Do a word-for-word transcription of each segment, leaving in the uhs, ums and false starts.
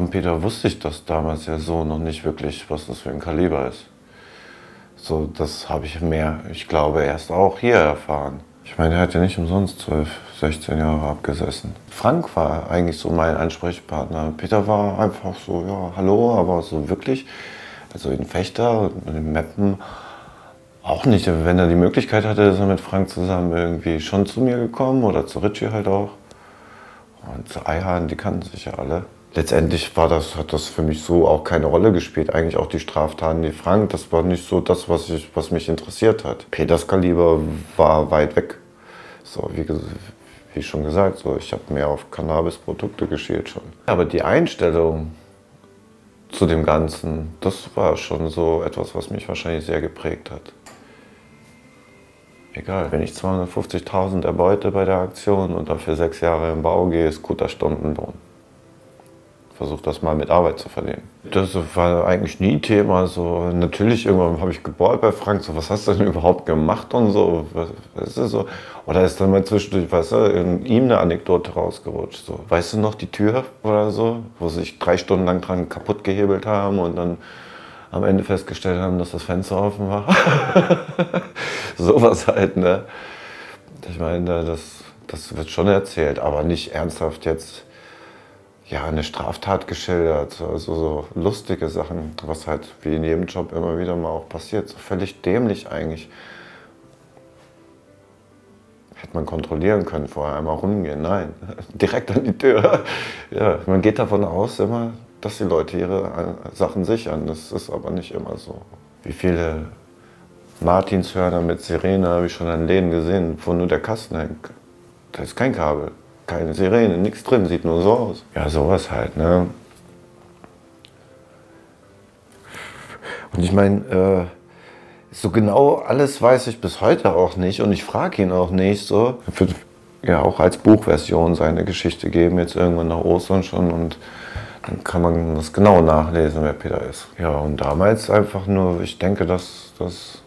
von Peter wusste ich das damals ja so noch nicht wirklich, was das für ein Kaliber ist. So, das habe ich mehr, ich glaube, erst auch hier erfahren. Ich meine, er hat ja nicht umsonst zwölf, sechzehn Jahre abgesessen. Frank war eigentlich so mein Ansprechpartner. Peter war einfach so, ja, hallo, aber so wirklich, also in Vechta und in Meppen auch nicht. Wenn er die Möglichkeit hatte, ist er mit Frank zusammen irgendwie schon zu mir gekommen oder zu Richie halt auch. Und zu Eihahn, die kannten sich ja alle. Letztendlich war das, hat das für mich so auch keine Rolle gespielt. Eigentlich auch die Straftaten, die Frank, das war nicht so das, was, ich, was mich interessiert hat. Peters Kaliber war weit weg. So, wie, wie schon gesagt, so, ich habe mehr auf Cannabisprodukte geschielt schon. Aber die Einstellung zu dem Ganzen, das war schon so etwas, was mich wahrscheinlich sehr geprägt hat. Egal, wenn ich zweihundertfünfzigtausend erbeute bei der Aktion und dafür sechs Jahre im Bau gehe, ist guter Stundenlohn. Versuche das mal mit Arbeit zu verdienen. Das war eigentlich nie Thema. So, natürlich, irgendwann habe ich gebohrt bei Frank. So, was hast du denn überhaupt gemacht und so? Weißt du, so. Oder ist dann mal zwischendurch, weißt du, in ihm eine Anekdote rausgerutscht. So. Weißt du noch die Tür oder so, wo sie sich drei Stunden lang dran kaputt gehebelt haben und dann am Ende festgestellt haben, dass das Fenster offen war? Sowas halt, ne? Ich meine, das, das wird schon erzählt, aber nicht ernsthaft jetzt. Ja, eine Straftat geschildert, also so lustige Sachen, was halt wie in jedem Job immer wieder mal auch passiert. So völlig dämlich eigentlich. Hätte man kontrollieren können, vorher einmal rumgehen, nein, direkt an die Tür. Ja, man geht davon aus immer, dass die Leute ihre Sachen sichern, das ist aber nicht immer so. Wie viele Martinshörner mit Sirene habe ich schon an Läden gesehen, wo nur der Kasten hängt. Da ist kein Kabel. Keine Sirene, nichts drin, sieht nur so aus. Ja, sowas halt, ne? Und ich meine, äh, so genau alles weiß ich bis heute auch nicht und ich frage ihn auch nicht so. Ich würde ja auch als Buchversion seine Geschichte geben, jetzt irgendwann nach Ostern schon und dann kann man das genau nachlesen, wer Peter ist. Ja, und damals einfach nur, ich denke, dass das...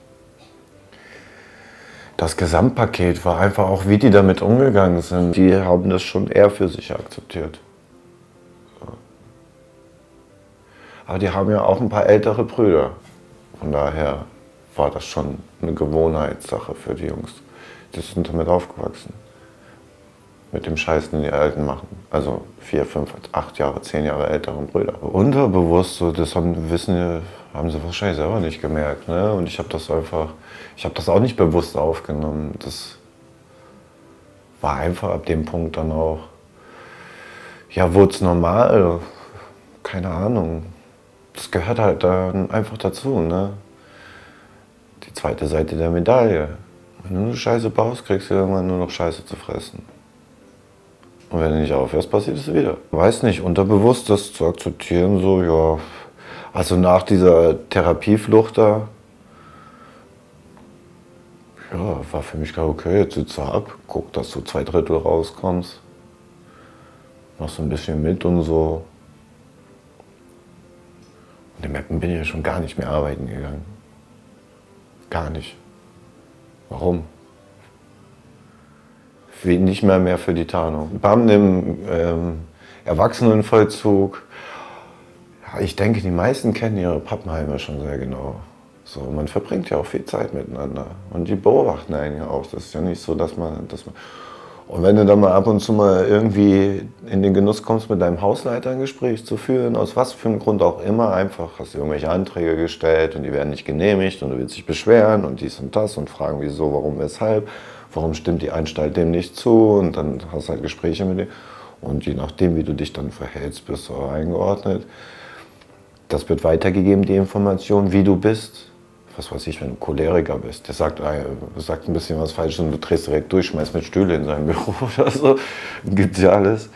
Das Gesamtpaket war einfach auch, wie die damit umgegangen sind. Die haben das schon eher für sich akzeptiert. Aber die haben ja auch ein paar ältere Brüder. Von daher war das schon eine Gewohnheitssache für die Jungs. Die sind damit aufgewachsen. Mit dem Scheiß, den die Alten machen. Also vier, fünf, acht Jahre, zehn Jahre älteren Brüder. Unterbewusst, so, das haben, wissen, haben sie wahrscheinlich selber nicht gemerkt. Ne? Und ich habe das einfach, ich habe das auch nicht bewusst aufgenommen. Das war einfach ab dem Punkt dann auch, ja, wurde es normal. Keine Ahnung. Das gehört halt dann einfach dazu. Ne? Die zweite Seite der Medaille. Wenn du Scheiße baust, kriegst du irgendwann nur noch Scheiße zu fressen. Und wenn du nicht aufhörst, passiert es wieder. Weiß nicht, unterbewusst das zu akzeptieren, so, ja. Also nach dieser Therapieflucht da, ja, war für mich klar, okay, jetzt sitzt du ab, guck, dass du zwei Drittel rauskommst. Machst ein bisschen mit und so. Und in Meppen bin ich ja schon gar nicht mehr arbeiten gegangen. Gar nicht. Warum? Wie nicht mehr mehr für die Tarnung. Beamten im ähm, Erwachsenenvollzug, ja, ich denke, die meisten kennen ihre Pappenheimer schon sehr genau. So, man verbringt ja auch viel Zeit miteinander und die beobachten einen ja auch. Das ist ja nicht so, dass man, dass man... Und wenn du dann mal ab und zu mal irgendwie in den Genuss kommst, mit deinem Hausleiter ein Gespräch zu führen, aus was für einem Grund auch immer, einfach hast du irgendwelche Anträge gestellt und die werden nicht genehmigt und du willst dich beschweren und dies und das und fragen, wieso, warum, weshalb. Warum stimmt die Anstalt dem nicht zu? Und dann hast du halt Gespräche mit dem. Und je nachdem, wie du dich dann verhältst, bist du eingeordnet. Das wird weitergegeben, die Information, wie du bist. Was weiß ich, wenn du Choleriker bist. Der sagt, sagt ein bisschen was Falsches und du drehst direkt durch, schmeißt mit Stühle in sein Büro oder so. Gibt's ja alles.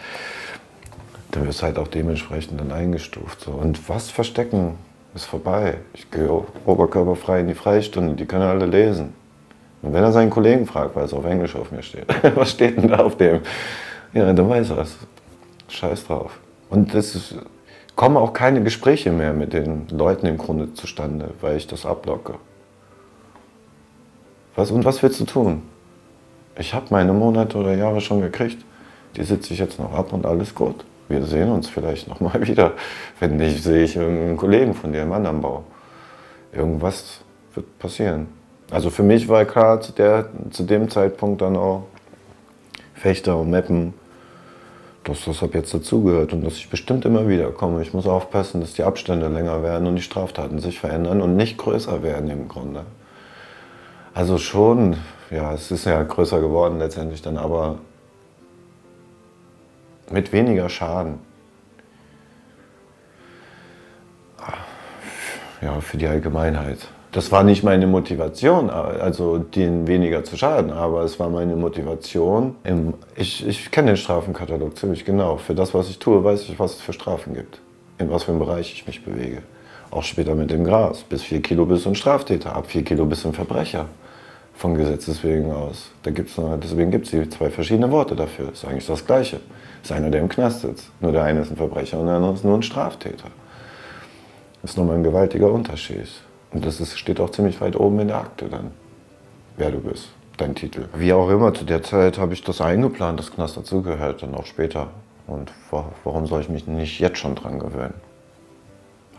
Dann wirst du halt auch dementsprechend dann eingestuft. So. Und was verstecken ist vorbei. Ich gehe oberkörperfrei in die Freistunde, die können alle lesen. Und wenn er seinen Kollegen fragt, weil es auf Englisch auf mir steht, was steht denn da auf dem? Ja, dann weiß er es. Scheiß drauf. Und es kommen auch keine Gespräche mehr mit den Leuten im Grunde zustande, weil ich das ablocke. Was, und was willst du tun? Ich habe meine Monate oder Jahre schon gekriegt. Die sitze ich jetzt noch ab und alles gut. wir sehen uns vielleicht nochmal wieder. Wenn nicht, sehe ich einen Kollegen von dir im anderen Bau. Irgendwas wird passieren. Also für mich war klar, der, zu dem Zeitpunkt dann auch Fechter und Meppen, dass das ab jetzt dazugehört und dass ich bestimmt immer wieder komme. Ich muss aufpassen, dass die Abstände länger werden und die Straftaten sich verändern und nicht größer werden im Grunde. Also schon, ja, es ist ja größer geworden letztendlich dann, aber mit weniger Schaden. Ja, für die Allgemeinheit. Das war nicht meine Motivation, also denen weniger zu schaden, aber es war meine Motivation. Im, ich, ich kenne den Strafenkatalog ziemlich genau. Für das, was ich tue, weiß ich, was es für Strafen gibt. In was für einem Bereich ich mich bewege. Auch später mit dem Gras. Bis vier Kilo bist du ein Straftäter, ab vier Kilo bist du ein Verbrecher. Von Gesetzes wegen aus. Da gibt's, deswegen gibt es zwei verschiedene Worte dafür. Ist eigentlich das Gleiche. Ist einer, der im Knast sitzt. Nur der eine ist ein Verbrecher und der andere ist nur ein Straftäter. Das ist nochmal ein gewaltiger Unterschied. Und das ist, steht auch ziemlich weit oben in der Akte dann, wer du bist, dein Titel. Wie auch immer, zu der Zeit habe ich das eingeplant, dass Knast dazugehört, dann auch später. Und warum soll ich mich nicht jetzt schon dran gewöhnen?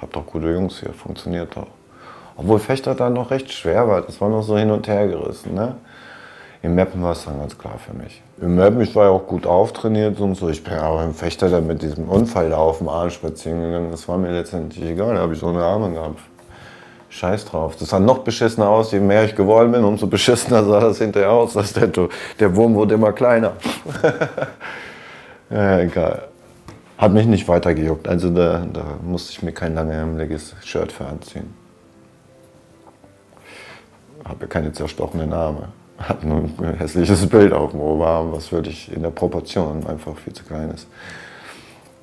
Hab doch gute Jungs hier, funktioniert doch. Obwohl Fechter dann noch recht schwer war, das war noch so hin und her gerissen, ne? Im Meppen war es dann ganz klar für mich. Im Meppen, ich war ja auch gut auftrainiert und so. Ich bin aber im Fechter dann mit diesem Unfall da auf dem Arm spazieren gegangen. Das war mir letztendlich egal, da habe ich so eine Arme gehabt. Scheiß drauf. Das sah noch beschissener aus, je mehr ich geworden bin, umso beschissener sah das hinterher aus. Das Tattoo. Der Wurm wurde immer kleiner. Ja, egal. Hat mich nicht weitergejuckt, also da, da musste ich mir kein langärmeliges Shirt für anziehen. Habe ja keine zerstochenen Arme. Hat nur ein hässliches Bild auf dem Oberarm, was wirklich in der Proportion einfach viel zu klein ist.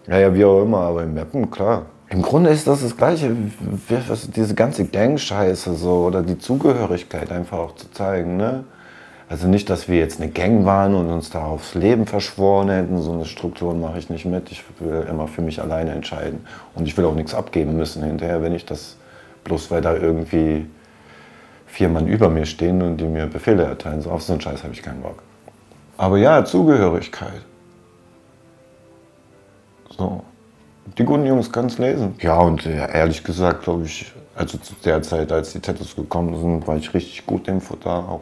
Naja, wie auch immer, aber im Meppen, klar. Im Grunde ist das das Gleiche, diese ganze Gang-Scheiße so, oder die Zugehörigkeit einfach auch zu zeigen, ne? Also nicht, dass wir jetzt eine Gang waren und uns da aufs Leben verschworen hätten, so eine Struktur mache ich nicht mit, ich will immer für mich alleine entscheiden. Und ich will auch nichts abgeben müssen hinterher, wenn ich das, bloß weil da irgendwie vier Mann über mir stehen und die mir Befehle erteilen. So, auf so einen Scheiß habe ich keinen Bock. Aber ja, Zugehörigkeit. So. Die guten Jungs können es lesen. Ja, und ehrlich gesagt, glaube ich, also zu der Zeit, als die Tattoos gekommen sind, war ich richtig gut im Futter auch.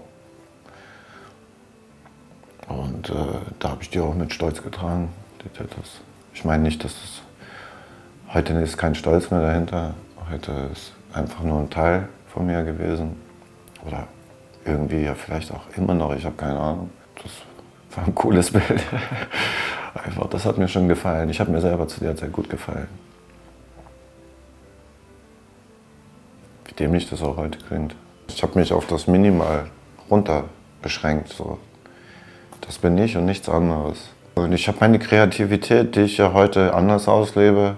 Und äh, da habe ich die auch mit Stolz getragen, die Tattoos. Ich meine nicht, dass es... Heute ist kein Stolz mehr dahinter. Heute ist einfach nur ein Teil von mir gewesen. Oder irgendwie ja vielleicht auch immer noch, ich habe keine Ahnung. Das war ein cooles Bild. Einfach, das hat mir schon gefallen. Ich habe mir selber zu der Zeit gut gefallen. Wie dämlich das auch heute klingt. Ich habe mich auf das Minimal runter beschränkt. So. Das bin ich und nichts anderes. Und ich habe meine Kreativität, die ich ja heute anders auslebe,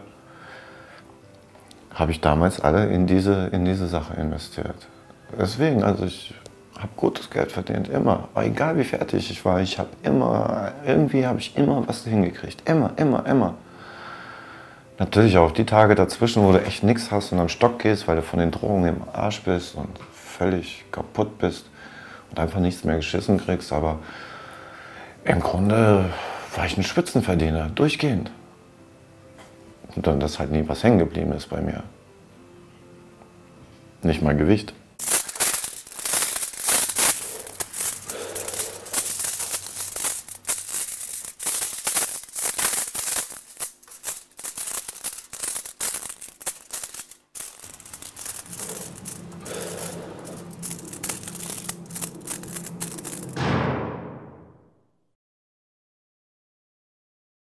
habe ich damals alle in diese, in diese Sache investiert. Deswegen, also ich habe gutes Geld verdient, immer. Aber egal wie fertig ich war, ich habe immer, irgendwie habe ich immer was hingekriegt. Immer, immer, immer. Natürlich auch die Tage dazwischen, wo du echt nichts hast und am Stock gehst, weil du von den Drogen im Arsch bist und völlig kaputt bist und einfach nichts mehr geschissen kriegst. Aber im Grunde war ich ein Spitzenverdiener, durchgehend. Und dann, dass halt nie was hängen geblieben ist bei mir. Nicht mal Gewicht.